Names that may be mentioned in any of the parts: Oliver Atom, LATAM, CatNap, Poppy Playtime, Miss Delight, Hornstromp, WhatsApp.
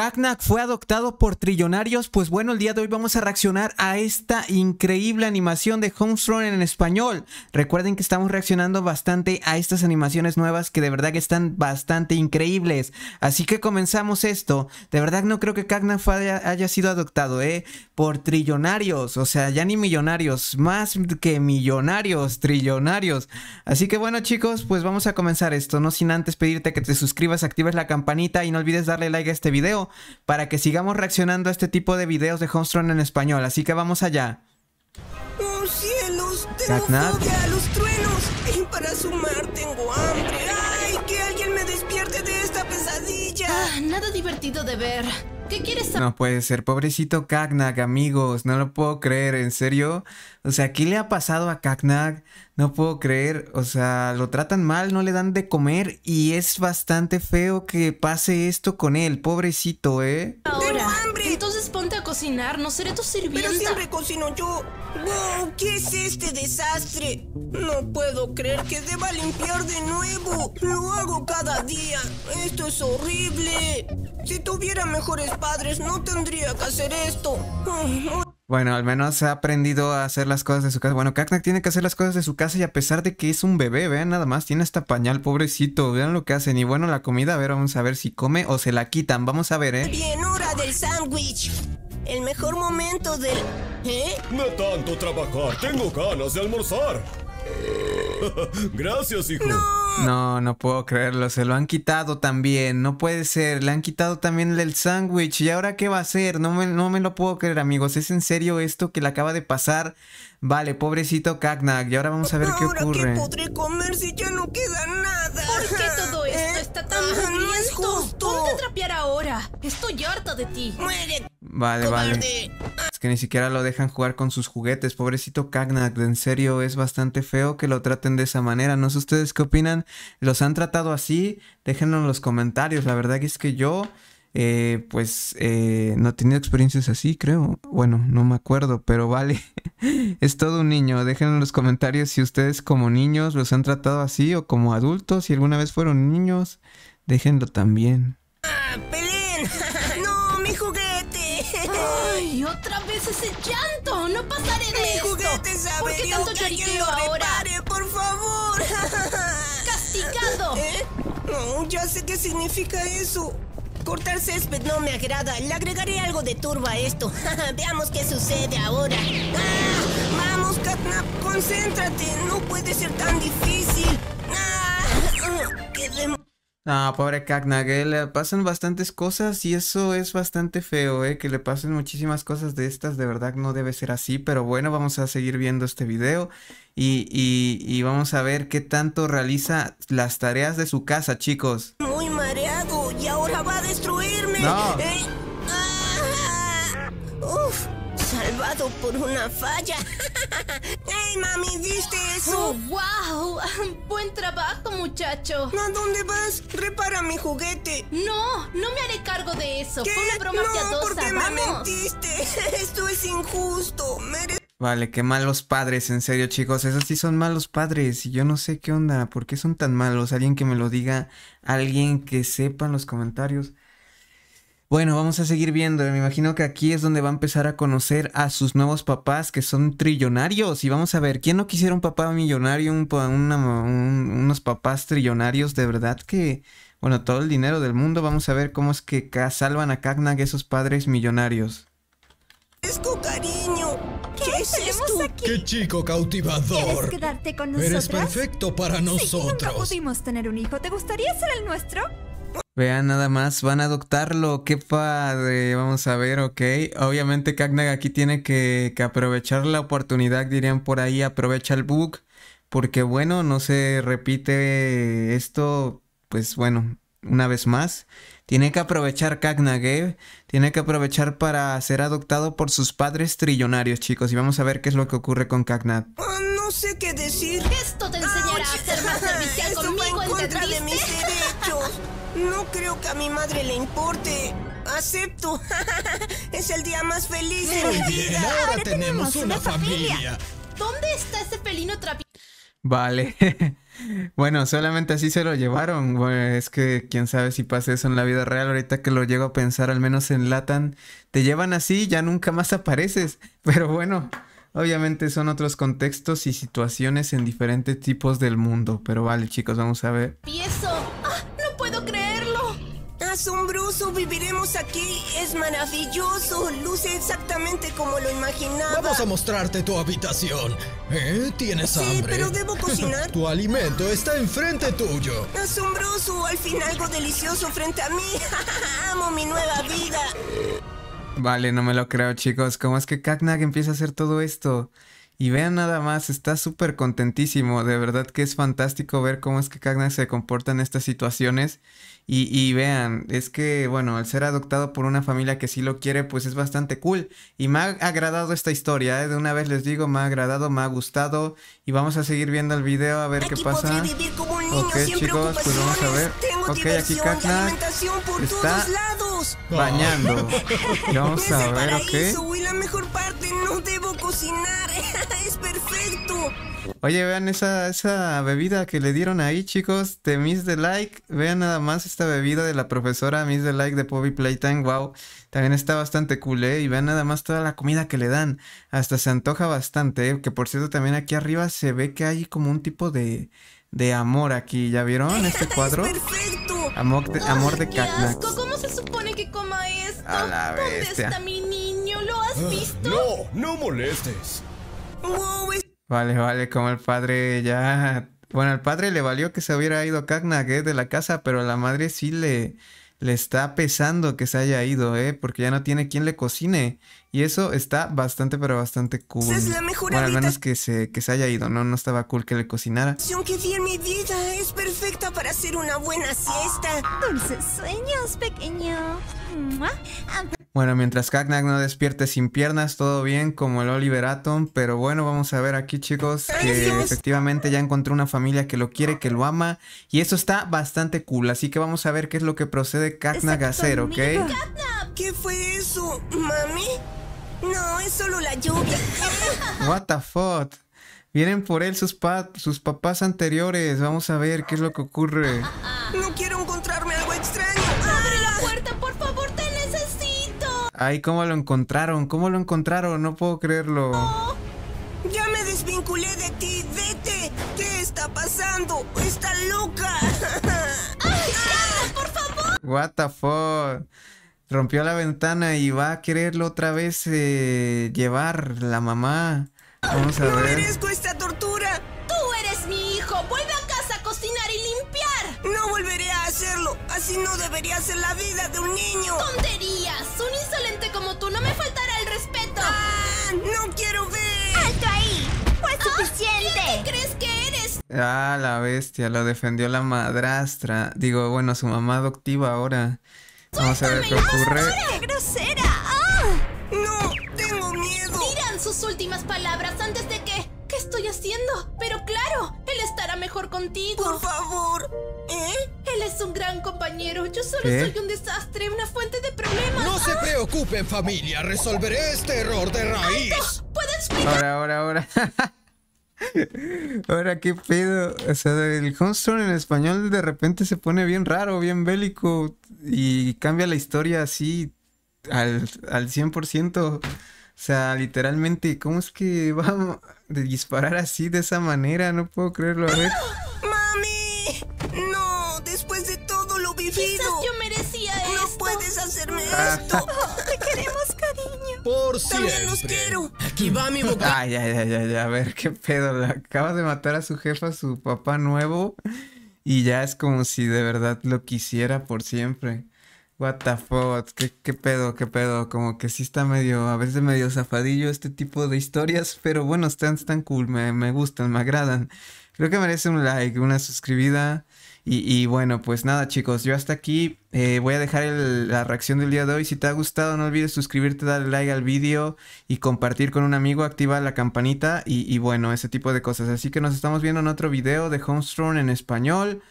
CatNap fue adoptado por trillonarios. Pues bueno, el día de hoy vamos a reaccionar a esta increíble animación de Hornstromp en español. Recuerden que estamos reaccionando bastante a estas animaciones nuevas que de verdad que están bastante increíbles. Así que comenzamos esto. De verdad no creo que CatNap haya sido adoptado por trillonarios. O sea, ya ni millonarios, más que millonarios, trillonarios. Así que bueno chicos, pues vamos a comenzar esto. No sin antes pedirte que te suscribas, actives la campanita y no olvides darle like a este video para que sigamos reaccionando a este tipo de videos de Hornstromp en español. Así que vamos allá. ¡Oh cielos! ¡Tengo fuga a los truenos! Y para sumar tengo hambre. ¡Ay! ¡Que alguien me despierte de esta pesadilla! Ah, nada divertido de ver. ¿Qué quieres saber? No puede ser, pobrecito CatNap, amigos. No lo puedo creer, ¿en serio? O sea, ¿qué le ha pasado a CatNap? No puedo creer, o sea, lo tratan mal, no le dan de comer y es bastante feo que pase esto con él, pobrecito, Ahora, entonces ponte a cocinar, no seré tu sirvienta. Pero siempre cocino yo. ¡Wow! ¿Qué es este desastre? No puedo creer que deba limpiar de nuevo. Lo hago cada día. Esto es horrible. Si tuviera mejores padres, no tendría que hacer esto. Bueno, al menos ha aprendido a hacer las cosas de su casa. Bueno, CatNap tiene que hacer las cosas de su casa y a pesar de que es un bebé, vean nada más, tiene hasta pañal, pobrecito, vean lo que hacen. Y bueno, la comida, a ver, vamos a ver si come o se la quitan, vamos a ver, Bien, hora del sándwich. El mejor momento del... No tanto trabajar, tengo ganas de almorzar. Gracias, hijo. No puedo creerlo, se lo han quitado también, no puede ser, le han quitado también el sándwich y ahora qué va a hacer, no me lo puedo creer amigos, es en serio esto que le acaba de pasar. Vale, pobrecito CatNap, y ahora vamos a ver qué ocurre. ¿Qué podré comer si ya no queda nada? ¿Por qué todo esto está tan hambriento? No es justo. Ponte a trapear ahora, estoy harta de ti. Muere. Vale, cobarde. Vale. Es que ni siquiera lo dejan jugar con sus juguetes, pobrecito CatNap, en serio es bastante feo que lo traten de esa manera, no sé ustedes qué opinan. ¿Los han tratado así? Déjenlo en los comentarios. La verdad es que yo, no he tenido experiencias así, creo. Bueno, no me acuerdo, pero vale. Es todo un niño. Déjenlo en los comentarios si ustedes como niños los han tratado así o como adultos. Si alguna vez fueron niños, déjenlo también. ¡Ah, Belén! ¡No, mi juguete! ¡Ay, otra vez ese llanto! ¡No pasaré de mi esto! ¡Mi juguete sabe! ¿Por qué tanto lloriqueo ahora? Repare, ¡por favor! No, ya sé qué significa eso. Cortar césped no me agrada. Le agregaré algo de turba a esto. Veamos qué sucede ahora. ¡Ah! Vamos, CatNap, concéntrate. No puede ser tan difícil. ¡Ah! No, pobre CatNap, le pasan bastantes cosas y eso es bastante feo, que le pasen muchísimas cosas de estas, de verdad no debe ser así, pero bueno, vamos a seguir viendo este video y vamos a ver qué tanto realiza las tareas de su casa, chicos. Muy mareado y ahora va a destruirme. No. Uf, salvado por una falla. ¡Hey, mami! ¿Viste eso? ¡Oh, wow! Buen trabajo, muchacho. ¿A dónde vas? Repara mi juguete. No me haré cargo de eso. ¿Qué? Fue una broma piadosa. ¿Por qué me mentiste? Esto es injusto. Vale, qué malos padres, en serio, chicos. Esos sí son malos padres. Y yo no sé qué onda. ¿Por qué son tan malos? Alguien que me lo diga. Alguien que sepa en los comentarios. Bueno, vamos a seguir viendo. Me imagino que aquí es donde va a empezar a conocer a sus nuevos papás que son trillonarios. Y vamos a ver, ¿quién no quisiera un papá millonario, unos papás trillonarios? De verdad que, bueno, todo el dinero del mundo. Vamos a ver cómo es que salvan a CatNap esos padres millonarios. Esco, cariño. ¿Qué es esto? Aquí. ¡Qué chico cautivador! ¿Quieres quedarte con nosotros? Eres perfecto para nosotros. Sí, nunca pudimos tener un hijo. ¿Te gustaría ser el nuestro? Vean nada más, van a adoptarlo, qué padre, vamos a ver, ok. Obviamente CatNap aquí tiene que aprovechar la oportunidad, dirían por ahí, aprovecha el bug, porque bueno, no se repite esto, pues bueno, una vez más. Tiene que aprovechar CatNap, tiene que aprovechar para ser adoptado por sus padres trillonarios, chicos. Y vamos a ver qué es lo que ocurre con CatNap. No sé qué decir. Esto te enseñará a ser más servicial conmigo, ¿entendiste? De mis derechos. No creo que a mi madre le importe. Acepto. Es el día más feliz de mi vida. Ahora tenemos una familia. ¿Dónde está ese pelino trapi? Vale. Bueno, solamente así se lo llevaron. Bueno, es que quién sabe si pasa eso en la vida real. Ahorita que lo llego a pensar, al menos en LATAM, te llevan así, ya nunca más apareces. Pero bueno, obviamente son otros contextos y situaciones en diferentes tipos del mundo. Pero vale, chicos, vamos a ver. ¿Y eso? ¡Ah, no puedo creerlo! ¡Asombroso! Viviremos aquí. Es maravilloso. Luce exactamente como lo imaginaba. Vamos a mostrarte tu habitación. ¿Tienes hambre? Sí, pero debo cocinar. Tu alimento está enfrente tuyo. ¡Asombroso! Al fin algo delicioso frente a mí. ¡Amo mi nueva vida! Vale, no me lo creo, chicos. ¿Cómo es que CatNap empieza a hacer todo esto? Y vean nada más, está súper contentísimo. De verdad que es fantástico ver cómo es que CatNap se comporta en estas situaciones. Y vean, es que, bueno, al ser adoptado por una familia que sí lo quiere, pues es bastante cool. Y me ha agradado esta historia, ¿eh? De una vez les digo, me ha agradado, me ha gustado. Y vamos a seguir viendo el video a ver aquí qué pasa. Vivir como un niño, ok, chicos, pues vamos a ver. Tengo ok, aquí CatNap está bañando. Y vamos es a ver, paraíso, ok. La mejor parte, no debo cocinar. Es perfecto. Oye, vean esa bebida que le dieron ahí, chicos, de Miss Delight. Vean nada más esta bebida de la profesora Miss Delight de Poppy Playtime. Wow, también está bastante cool, ¿eh? Y vean nada más toda la comida que le dan. Hasta se antoja bastante, ¿eh? Que por cierto, también aquí arriba se ve que hay como un tipo de amor aquí. ¿Ya vieron este cuadro? Es perfecto. Amor de CatNap. ¿Cómo se supone que coma esto? A la bestia. ¿Dónde está mi niño? ¿Lo has visto? No molestes. Wow, vale, como el padre ya... Bueno, al padre le valió que se hubiera ido CatNap, ¿eh? De la casa, pero a la madre sí le está pesando que se haya ido, ¿eh? Porque ya no tiene quien le cocine. Y eso está bastante, pero bastante cool. Es la mejor bueno, al menos que se haya ido, ¿no? No estaba cool que le cocinara. Que vi en mi vida es perfecta para hacer una buena siesta. Dulces sueños, pequeño. Bueno, mientras CatNap no despierte sin piernas, todo bien, como el Oliver Atom. Pero bueno, vamos a ver aquí, chicos, que efectivamente ya encontró una familia que lo quiere, que lo ama. Y eso está bastante cool, así que vamos a ver qué es lo que procede CatNap a hacer, ¿ok? CatNap, ¿qué fue eso, mami? No, es solo la lluvia. What the fuck? Vienen por él sus papás anteriores. Vamos a ver qué es lo que ocurre. No quiero encontrarme algo extraño. ¡Abre la puerta, por favor! ¡Te necesito! Ay, ¿cómo lo encontraron? ¿Cómo lo encontraron? No puedo creerlo. Oh, ya me desvinculé de ti. ¡Vete! ¿Qué está pasando? ¡Está loca! ¡Ay, Carla, por favor! What the fuck? Rompió la ventana y va a quererlo otra vez llevar la mamá. Vamos a ver. No merezco esta tortura. Tú eres mi hijo. Vuelve a casa a cocinar y limpiar. No volveré a hacerlo. Así no debería ser la vida de un niño. Tonterías. Un insolente como tú no me faltará el respeto. Ah, no quiero ver. ¡Alto ahí! Fue suficiente. ¿Quién te crees que eres? Ah, la bestia. Lo defendió la madrastra. Digo, bueno, su mamá adoptiva ahora. Vamos a ver qué ocurre. ¡Grosera! ¡Ah! ¡No! ¡Tengo miedo! Dirán sus últimas palabras antes de que... ¿Qué estoy haciendo? Pero claro, él estará mejor contigo. ¡Por favor! ¿Eh? Él es un gran compañero. Yo solo soy un desastre, una fuente de problemas. No se preocupen, familia. Resolveré este error de raíz. ¡Alto! ¿Puedo explicar? Ahora. Ahora, ¿qué pedo? O sea, el Hornstromp en español de repente se pone bien raro, bien bélico. Y cambia la historia así al 100%. O sea, literalmente, ¿cómo es que vamos a disparar así de esa manera? No puedo creerlo. A ver. ¡Mami! ¡No! Después de todo lo vivido. Quizás yo merecía esto. No puedes hacerme esto. Te queremos, cariño. Por siempre. También los quiero. Aquí va mi boca. Ay, ya. A ver, ¿qué pedo? Le acaba de matar a su jefa, su papá nuevo. Y ya es como si de verdad lo quisiera por siempre. What the fuck, qué pedo. Como que sí está medio, a veces medio zafadillo este tipo de historias. Pero bueno, están cool, me gustan, me agradan. Creo que merece un like, una suscribida. Y bueno, pues nada, chicos, yo hasta aquí voy a dejar la reacción del día de hoy. Si te ha gustado, no olvides suscribirte, darle like al vídeo y compartir con un amigo, activar la campanita y bueno, ese tipo de cosas. Así que nos estamos viendo en otro video de Hornstromp en español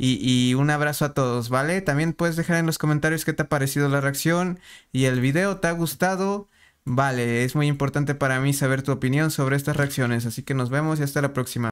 y un abrazo a todos, ¿vale? También puedes dejar en los comentarios qué te ha parecido la reacción y el video, ¿te ha gustado? Vale, es muy importante para mí saber tu opinión sobre estas reacciones, así que nos vemos y hasta la próxima.